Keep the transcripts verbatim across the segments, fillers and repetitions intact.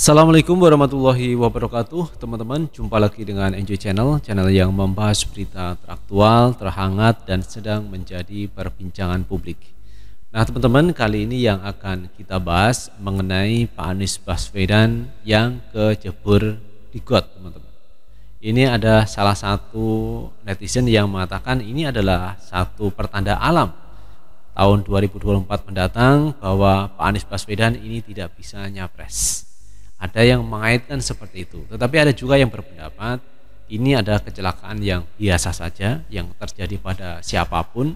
Assalamualaikum warahmatullahi wabarakatuh. Teman-teman, jumpa lagi dengan Enjoy Channel, channel yang membahas berita teraktual, terhangat, dan sedang menjadi perbincangan publik. Nah teman-teman, kali ini yang akan kita bahas mengenai Pak Anies Baswedan yang kecebur di G O T, teman-teman. Ini ada salah satu netizen yang mengatakan ini adalah satu pertanda alam tahun dua ribu dua puluh empat mendatang bahwa Pak Anies Baswedan ini tidak bisa nyapres. Ada yang mengaitkan seperti itu, tetapi ada juga yang berpendapat ini ada kecelakaan yang biasa saja yang terjadi pada siapapun.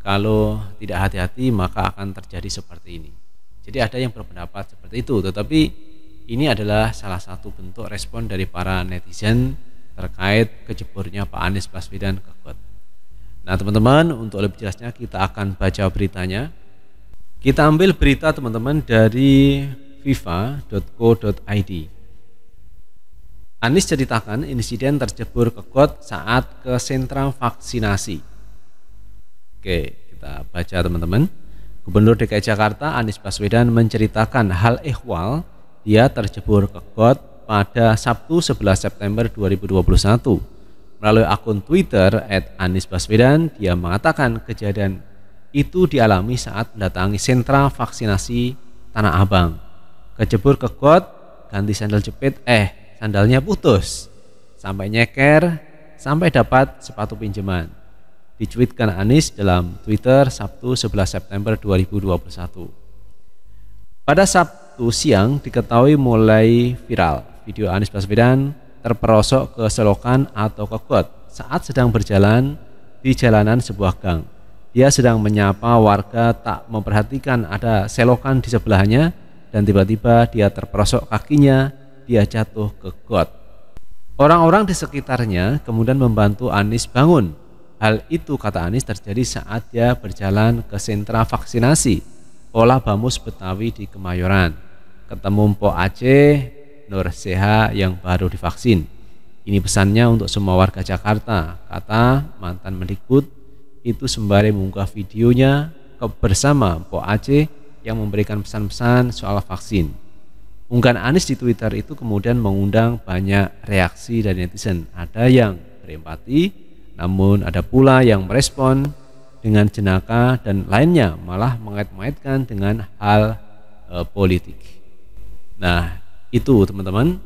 Kalau tidak hati-hati maka akan terjadi seperti ini. Jadi ada yang berpendapat seperti itu, tetapi ini adalah salah satu bentuk respon dari para netizen terkait kejeburnya Pak Anies Baswedan ke G O T. Nah teman-teman, untuk lebih jelasnya kita akan baca beritanya. Kita ambil berita teman-teman dari viva titik co titik id. Anies ceritakan insiden terjebur ke G O T saat ke sentra vaksinasi. Oke, kita baca teman-teman. Gubernur D K I Jakarta Anies Baswedan menceritakan hal ehwal dia terjebur ke G O T pada Sabtu sebelas September dua ribu dua puluh satu. Melalui akun Twitter et Anies Baswedan, dia mengatakan kejadian itu dialami saat mendatangi sentra vaksinasi Tanah Abang. Kejebur ke G O T, ganti sandal jepit, eh sandalnya putus, sampai nyeker, sampai dapat sepatu pinjaman. Dicuitkan Anies dalam Twitter Sabtu sebelas September dua ribu dua puluh satu. Pada Sabtu siang diketahui mulai viral video Anies Baswedan terperosok ke selokan atau ke G O T saat sedang berjalan di jalanan sebuah gang. Dia sedang menyapa warga, tak memperhatikan ada selokan di sebelahnya, dan tiba-tiba dia terperosok kakinya, dia jatuh ke G O T. Orang-orang di sekitarnya kemudian membantu Anies bangun. Hal itu, kata Anies, terjadi saat dia berjalan ke sentra vaksinasi olah Bamus Betawi di Kemayoran, ketemu Mpok Aceh, Nur Seha yang baru divaksin. Ini pesannya untuk semua warga Jakarta, kata mantan Mendikbud itu sembari mengunggah videonya bersama Mpok Aceh yang memberikan pesan-pesan soal vaksin. Unggahan Anies di Twitter itu kemudian mengundang banyak reaksi dari netizen. Ada yang berempati, namun ada pula yang merespon dengan jenaka, dan lainnya malah mengait-ngaitkan dengan hal e, politik. Nah itu teman-teman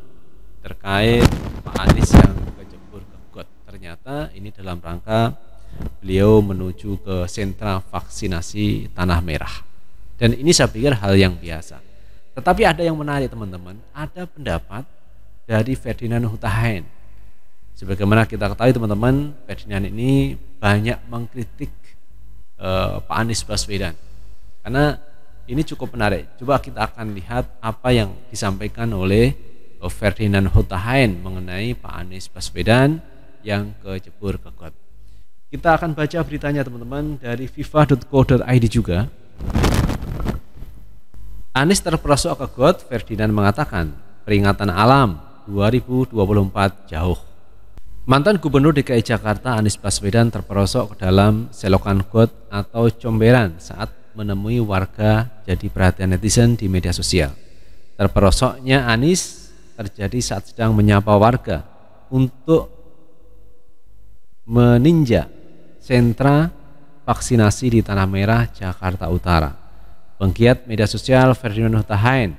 terkait Pak Anies yang kejebur ke G O T. Ternyata ini dalam rangka beliau menuju ke sentra vaksinasi Tanah Merah. Dan ini saya pikir hal yang biasa. Tetapi ada yang menarik teman-teman, ada pendapat dari Ferdinand Hutahaean. Sebagaimana kita ketahui teman-teman, Ferdinand ini banyak mengkritik eh, Pak Anies Baswedan. Karena ini cukup menarik. Coba kita akan lihat apa yang disampaikan oleh Ferdinand Hutahaean mengenai Pak Anies Baswedan yang kejebur ke G O T. Kita akan baca beritanya teman-teman dari viva titik co titik id juga. Anies terperosok ke G O T, Ferdinand mengatakan peringatan alam dua ribu dua puluh empat jauh. Mantan Gubernur D K I Jakarta Anies Baswedan terperosok ke dalam selokan G O T atau comberan saat menemui warga jadi perhatian netizen di media sosial. Terperosoknya Anies terjadi saat sedang menyapa warga untuk meninjau sentra vaksinasi di Tanah Merah, Jakarta Utara. Penggiat media sosial Ferdinand Hutahaean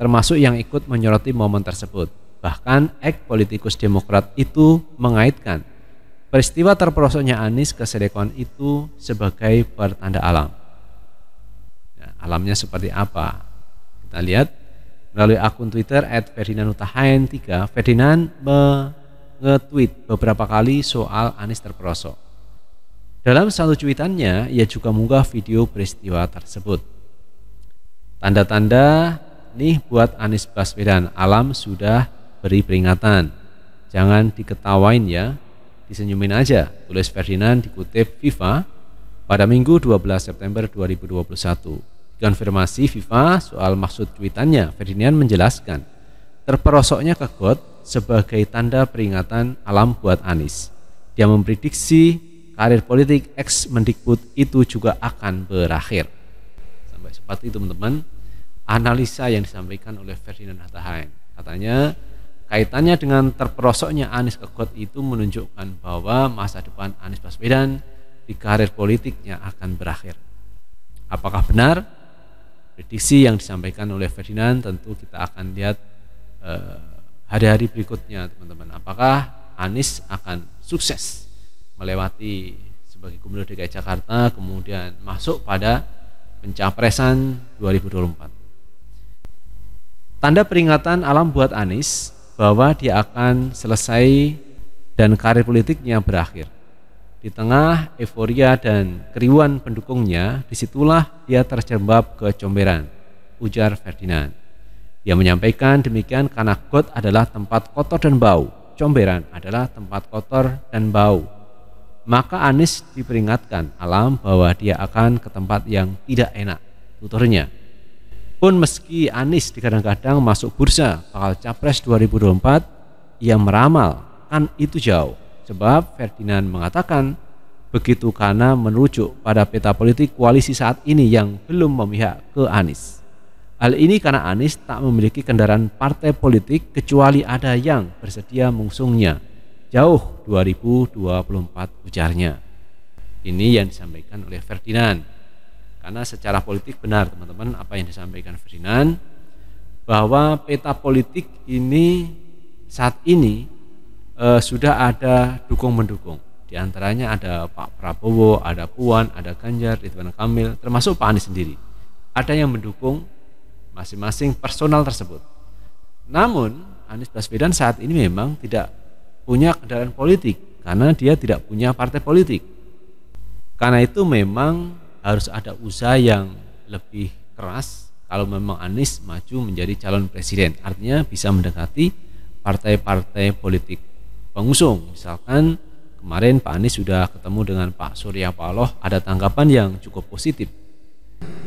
termasuk yang ikut menyoroti momen tersebut. Bahkan eks politikus Demokrat itu mengaitkan peristiwa terperosoknya Anies ke selokan itu sebagai pertanda alam. Nah, alamnya seperti apa? Kita lihat melalui akun Twitter et Ferdinand Hutahaean tiga, Ferdinand mengetweet beberapa kali soal Anies terperosok. Dalam satu cuitannya, ia juga mengunggah video peristiwa tersebut. Tanda-tanda nih buat Anies Baswedan, alam sudah beri peringatan. Jangan diketawain ya, disenyumin aja, tulis Ferdinand dikutip Viva pada Minggu dua belas September dua ribu dua puluh satu. Konfirmasi Viva soal maksud cuitannya, Ferdinand menjelaskan terperosoknya ke G O T sebagai tanda peringatan alam buat Anies. Dia memprediksi karir politik eks Mendikbud itu juga akan berakhir. Seperti itu teman-teman, analisa yang disampaikan oleh Ferdinand Hutahaean. Katanya kaitannya dengan terperosoknya Anies ke G O T itu menunjukkan bahwa masa depan Anies Baswedan di karir politiknya akan berakhir. Apakah benar? Prediksi yang disampaikan oleh Ferdinand tentu kita akan lihat hari-hari eh, berikutnya, teman-teman. Apakah Anies akan sukses melewati sebagai Gubernur D K I Jakarta kemudian masuk pada pencapresan dua ribu dua puluh empat? Tanda peringatan alam buat Anies bahwa dia akan selesai dan karir politiknya berakhir. Di tengah euforia dan keriuan pendukungnya, disitulah dia terjerembab kecomberan, ujar Ferdinand. Dia menyampaikan demikian karena G O T adalah tempat kotor dan bau, comberan adalah tempat kotor dan bau. Maka Anies diperingatkan alam bahwa dia akan ke tempat yang tidak enak, tuturnya. Pun meski Anies dikadang-kadang masuk bursa bakal capres dua ribu dua puluh empat, ia meramal kan itu jauh, sebab Ferdinand mengatakan begitu karena merujuk pada peta politik koalisi saat ini yang belum memihak ke Anies. Hal ini karena Anies tak memiliki kendaraan partai politik kecuali ada yang bersedia mengusungnya. Jauh dua ribu dua puluh empat, ujarnya. Ini yang disampaikan oleh Ferdinand. Karena secara politik benar, teman-teman, apa yang disampaikan Ferdinand, bahwa peta politik ini saat ini e, sudah ada dukung-mendukung. Di antaranya ada Pak Prabowo, ada Puan, ada Ganjar, Ridwan Kamil, termasuk Pak Anies sendiri. Ada yang mendukung masing-masing personal tersebut. Namun Anies Baswedan saat ini memang tidak punya kendaraan politik karena dia tidak punya partai politik. Karena itu memang harus ada usaha yang lebih keras kalau memang Anies maju menjadi calon presiden, artinya bisa mendekati partai-partai politik pengusung. Misalkan kemarin Pak Anies sudah ketemu dengan Pak Surya Paloh, ada tanggapan yang cukup positif.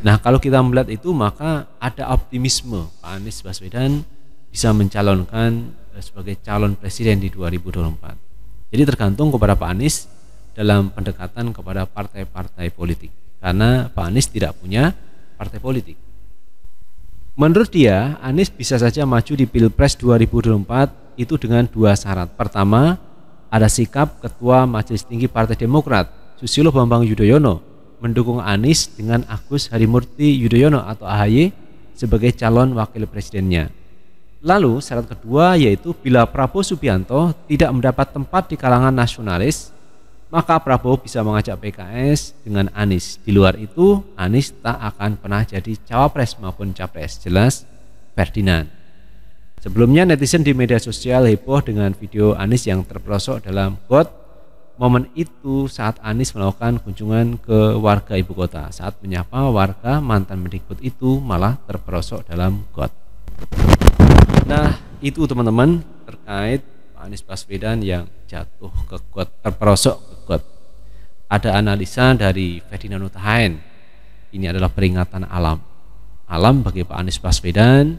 Nah, kalau kita melihat itu maka ada optimisme Pak Anies Baswedan bisa mencalonkan sebagai calon presiden di dua ribu dua puluh empat. Jadi tergantung kepada Pak Anies dalam pendekatan kepada partai-partai politik. Karena Pak Anies tidak punya partai politik. Menurut dia, Anies bisa saja maju di Pilpres dua ribu dua puluh empat itu dengan dua syarat. Pertama, ada sikap Ketua Majelis Tinggi Partai Demokrat, Susilo Bambang Yudhoyono, mendukung Anies dengan Agus Harimurti Yudhoyono atau A H Y sebagai calon wakil presidennya. Lalu syarat kedua yaitu bila Prabowo Subianto tidak mendapat tempat di kalangan nasionalis, maka Prabowo bisa mengajak P K S dengan Anies. Di luar itu, Anies tak akan pernah jadi cawapres maupun capres, jelas Ferdinand. Sebelumnya netizen di media sosial heboh dengan video Anies yang terperosok dalam G O T. Momen itu saat Anies melakukan kunjungan ke warga ibu kota. Saat menyapa warga, mantan Mendikbud itu malah terperosok dalam G O T. Nah, itu teman-teman terkait Anies Baswedan yang jatuh ke G O T, terperosok ke G O T. Ada analisa dari Ferdinand Hutahaean. Ini adalah peringatan alam alam bagi Pak Anies Baswedan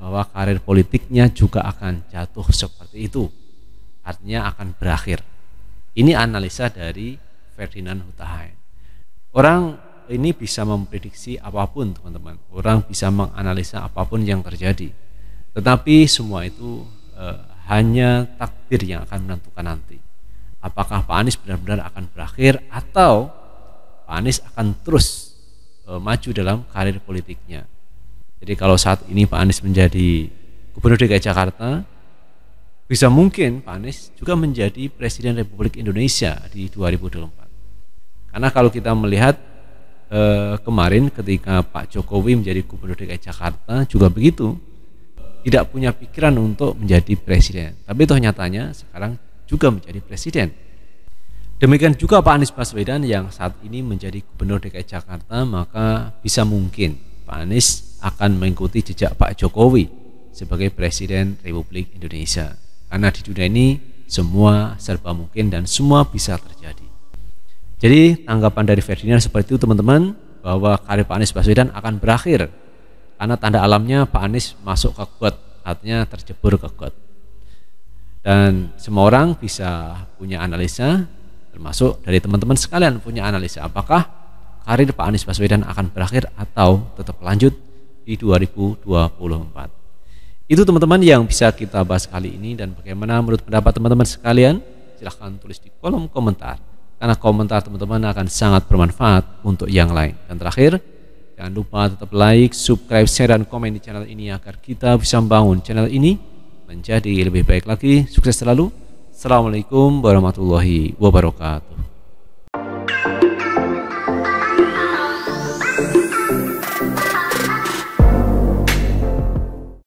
bahwa karir politiknya juga akan jatuh seperti itu, artinya akan berakhir. Ini analisa dari Ferdinand Hutahaean. Orang ini bisa memprediksi apapun, teman-teman. Orang bisa menganalisa apapun yang terjadi, tetapi semua itu eh, hanya takdir yang akan menentukan nanti. Apakah Pak Anies benar-benar akan berakhir atau Pak Anies akan terus e, maju dalam karir politiknya. Jadi kalau saat ini Pak Anies menjadi Gubernur D K I Jakarta, bisa mungkin Pak Anies juga menjadi Presiden Republik Indonesia di dua ribu dua puluh empat. Karena kalau kita melihat e, kemarin ketika Pak Jokowi menjadi Gubernur D K I Jakarta juga begitu, tidak punya pikiran untuk menjadi presiden, tapi toh nyatanya sekarang juga menjadi presiden. Demikian juga Pak Anies Baswedan yang saat ini menjadi Gubernur D K I Jakarta, maka bisa mungkin Pak Anies akan mengikuti jejak Pak Jokowi sebagai Presiden Republik Indonesia. Karena di dunia ini semua serba mungkin dan semua bisa terjadi. Jadi tanggapan dari Ferdinand seperti itu, teman-teman, bahwa karir Pak Anies Baswedan akan berakhir. Karena tanda alamnya Pak Anies masuk ke G O T, artinya terjebur ke G O T. Dan semua orang bisa punya analisa, termasuk dari teman-teman sekalian punya analisa. Apakah karir Pak Anies Baswedan akan berakhir atau tetap lanjut di dua ribu dua puluh empat. Itu teman-teman yang bisa kita bahas kali ini, dan bagaimana menurut pendapat teman-teman sekalian, silahkan tulis di kolom komentar, karena komentar teman-teman akan sangat bermanfaat untuk yang lain. Dan terakhir, jangan lupa tetap like, subscribe, share, dan komen di channel ini agar kita bisa membangun channel ini menjadi lebih baik lagi. Sukses selalu. Assalamualaikum warahmatullahi wabarakatuh.